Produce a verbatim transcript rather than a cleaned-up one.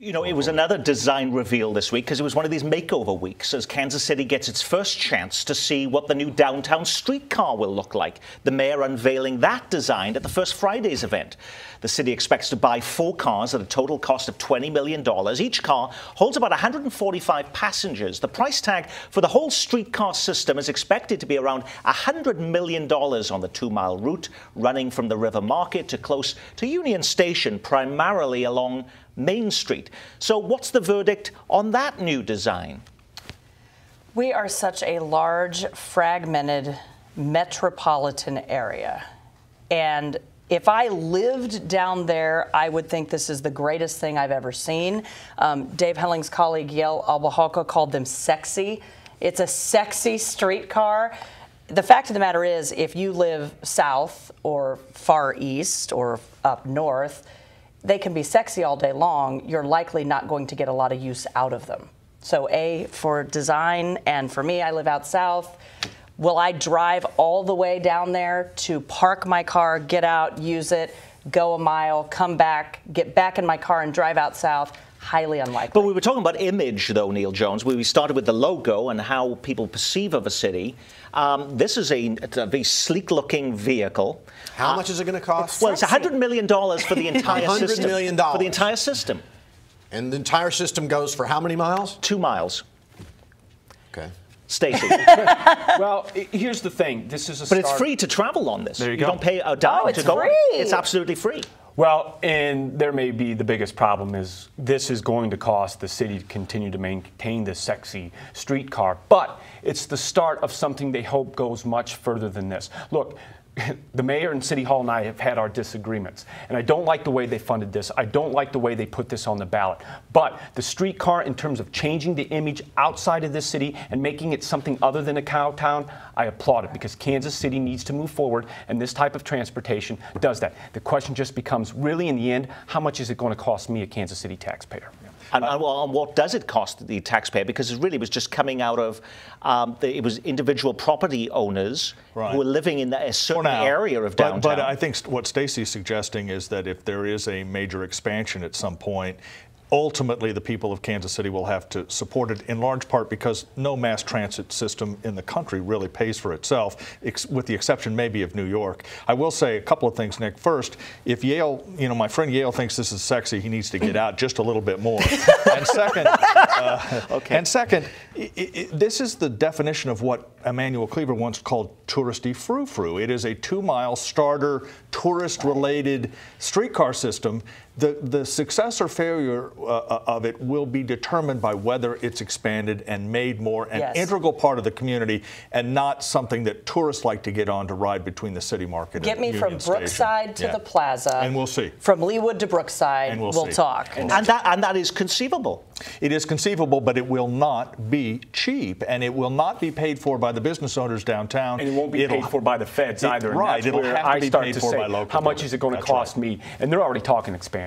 You know, it was another design reveal this week because it was one of these makeover weeks as Kansas City gets its first chance to see what the new downtown streetcar will look like. The mayor unveiling that design at the First Fridays event. The city expects to buy four cars at a total cost of twenty million dollars. Each car holds about one hundred forty-five passengers. The price tag for the whole streetcar system is expected to be around one hundred million dollars on the two-mile route, running from the River Market to close to Union Station, primarily along Main Street. So what's the verdict on that new design? We are such a large, fragmented metropolitan area. And if I lived down there, I would think this is the greatest thing I've ever seen. Um, Dave Helling's colleague, Yael Albahalco, called them sexy. It's a sexy streetcar. The fact of the matter is, if you live south or far east or up north, they can be sexy all day long. You're likely not going to get a lot of use out of them. So A, for design, and for me, I live out south. Will I drive all the way down there to park my car, get out, use it, go a mile, come back, get back in my car and drive out south? Highly unlikely. But we were talking about image, though, Neil Jones. We started with the logo and how people perceive of a city. Um, this is a, a very sleek-looking vehicle. How uh, much is it going to cost? It's well, it's one hundred million dollars for the entire one hundred system. one hundred million dollars. For the entire system. And the entire system goes for how many miles? Two miles. Okay. Stacy. Well, here's the thing. This is a start. But it's free to travel on this. There you go. You don't pay a dollar to go. Oh, it's free. It's absolutely free. Well, and there may be the biggest problem is this is going to cost the city to continue to maintain this sexy streetcar, but it's the start of something they hope goes much further than this. Look, the mayor and City Hall and I have had our disagreements, and I don't like the way they funded this. I don't like the way they put this on the ballot, but the streetcar in terms of changing the image outside of this city and making it something other than a cow town, I applaud it because Kansas City needs to move forward, and this type of transportation does that. The question just becomes, really, in the end, how much is it going to cost me, a Kansas City taxpayer? And, and, and what does it cost the taxpayer? Because it really was just coming out of um, the, it was individual property owners right. who were living in a certain now, area of downtown. But, but I think what Stacy's suggesting is that if there is a major expansion at some point, ultimately the people of Kansas City will have to support it in large part because no mass transit system in the country really pays for itself, ex with the exception maybe of New York. I will say a couple of things, Nick. First, if Yael, you know, my friend Yael thinks this is sexy, he needs to get out just a little bit more. And second, uh, okay. and second it, it, this is the definition of what Emmanuel Cleaver once called touristy frou-frou. It is a two-mile starter tourist-related streetcar system. The, the success or failure uh, of it will be determined by whether it's expanded and made more an yes. integral part of the community and not something that tourists like to get on to ride between the city market Get and me Union from Brookside Station. to yeah. the plaza. And we'll see. From Leawood to Brookside, and we'll, we'll talk. And, and, that, and that is conceivable. It is conceivable, but it will not be cheap, and it will not be paid for by the business owners downtown. And it won't be it'll, paid for by the feds it, either. Right. It'll have to I be paid to for say, by local. How much is it going to cost right. me? And they're already talking expansion.